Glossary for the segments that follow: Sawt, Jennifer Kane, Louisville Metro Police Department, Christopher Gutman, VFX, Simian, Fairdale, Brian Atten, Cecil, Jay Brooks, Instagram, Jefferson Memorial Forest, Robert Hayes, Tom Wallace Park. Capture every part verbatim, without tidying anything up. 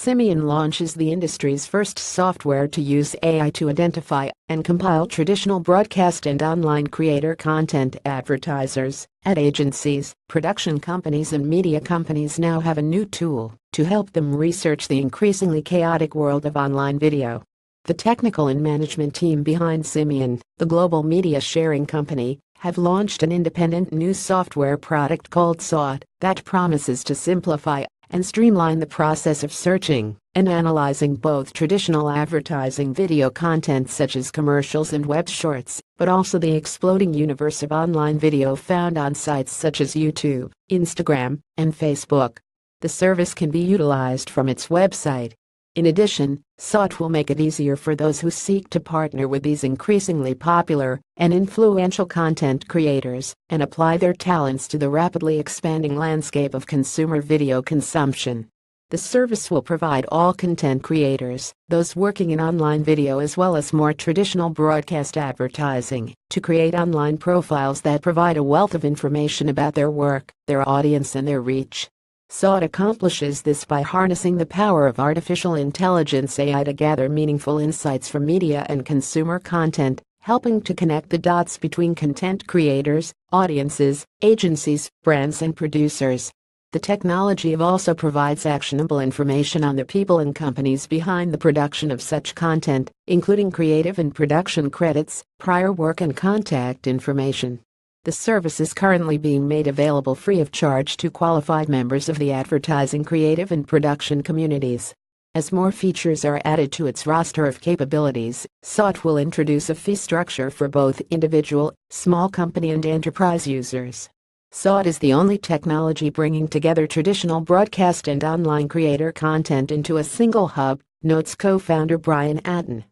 Simian launches the industry's first software to use A I to identify and compile traditional broadcast and online creator content. Advertisers, ad agencies, production companies and media companies now have a new tool to help them research the increasingly chaotic world of online video. The technical and management team behind Simian, the global media sharing company, have launched an independent new software product called Sawt that promises to simplify and streamline the process of searching and analyzing both traditional advertising video content such as commercials and web shorts, but also the exploding universe of online video found on sites such as YouTube, Instagram, and Facebook. The service can be utilized from its website. In addition, Sawt will make it easier for those who seek to partner with these increasingly popular and influential content creators and apply their talents to the rapidly expanding landscape of consumer video consumption. The service will provide all content creators, those working in online video as well as more traditional broadcast advertising, to create online profiles that provide a wealth of information about their work, their audience and their reach. Sawt accomplishes this by harnessing the power of artificial intelligence A I to gather meaningful insights from media and consumer content, helping to connect the dots between content creators, audiences, agencies, brands and producers. The technology also provides actionable information on the people and companies behind the production of such content, including creative and production credits, prior work and contact information. The service is currently being made available free of charge to qualified members of the advertising, creative and production communities. As more features are added to its roster of capabilities, Sawt will introduce a fee structure for both individual, small company and enterprise users. Sawt is the only technology bringing together traditional broadcast and online creator content into a single hub, notes co-founder Brian Atten.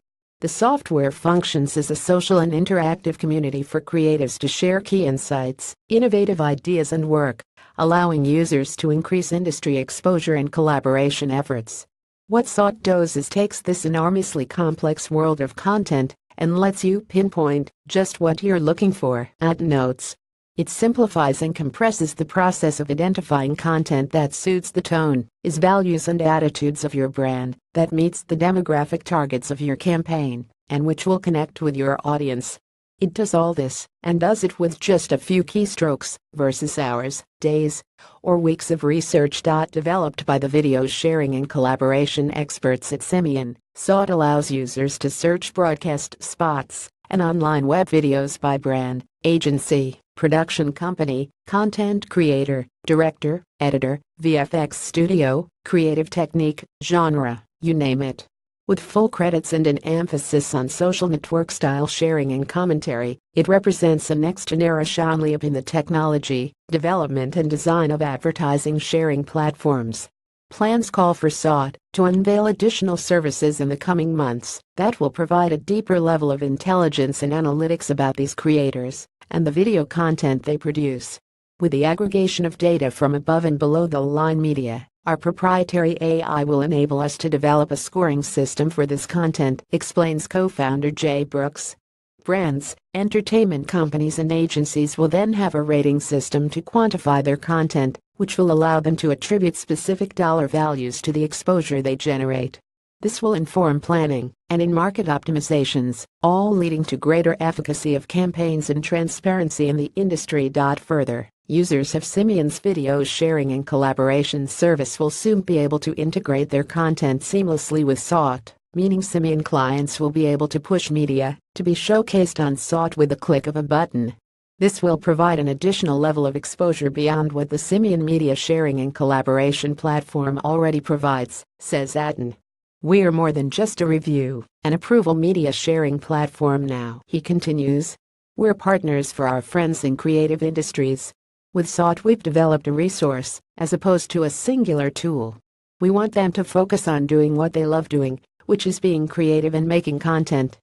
The software functions as a social and interactive community for creatives to share key insights, innovative ideas and work, allowing users to increase industry exposure and collaboration efforts. What Sawt does is takes this enormously complex world of content and lets you pinpoint just what you're looking for. At notes, it simplifies and compresses the process of identifying content that suits the tone, is values and attitudes of your brand, that meets the demographic targets of your campaign, and which will connect with your audience. It does all this, and does it with just a few keystrokes, versus hours, days, or weeks of research. Developed by the video sharing and collaboration experts at Simian, Sawt allows users to search broadcast spots and online web videos by brand, agency, production company, content creator, director, editor, V F X studio, creative technique, genre, you name it. With full credits and an emphasis on social network style sharing and commentary, it represents a next-generation leap in the technology, development and design of advertising sharing platforms. Plans call for Sawt to unveil additional services in the coming months that will provide a deeper level of intelligence and analytics about these creators and the video content they produce. With the aggregation of data from above and below the line media, our proprietary A I will enable us to develop a scoring system for this content, explains co-founder Jay Brooks. Brands, entertainment companies and agencies will then have a rating system to quantify their content, which will allow them to attribute specific dollar values to the exposure they generate. This will inform planning and in-market optimizations, all leading to greater efficacy of campaigns and transparency in the industry. Further, users of Simian's video sharing and collaboration service will soon be able to integrate their content seamlessly with Sawt, meaning Simian clients will be able to push media to be showcased on Sawt with the click of a button. This will provide an additional level of exposure beyond what the Simian media sharing and collaboration platform already provides, says Atten. We're more than just a review, an approval media sharing platform now, he continues. We're partners for our friends in creative industries. With Sawt we've developed a resource, as opposed to a singular tool. We want them to focus on doing what they love doing, which is being creative and making content.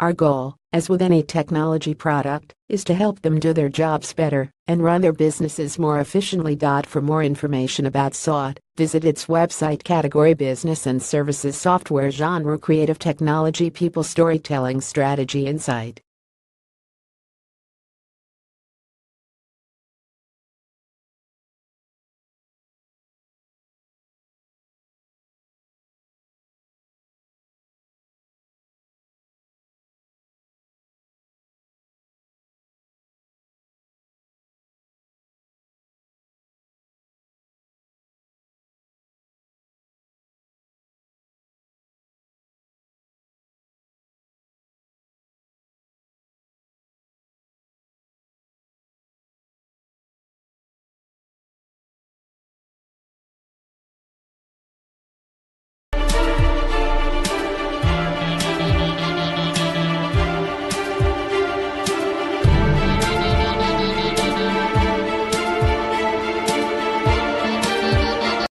Our goal, as with any technology product, is to help them do their jobs better and run their businesses more efficiently. For more information about Sawt, visit its website. Category: Business and Services, Software, Genre, Creative Technology, People, Storytelling, Strategy, Insight.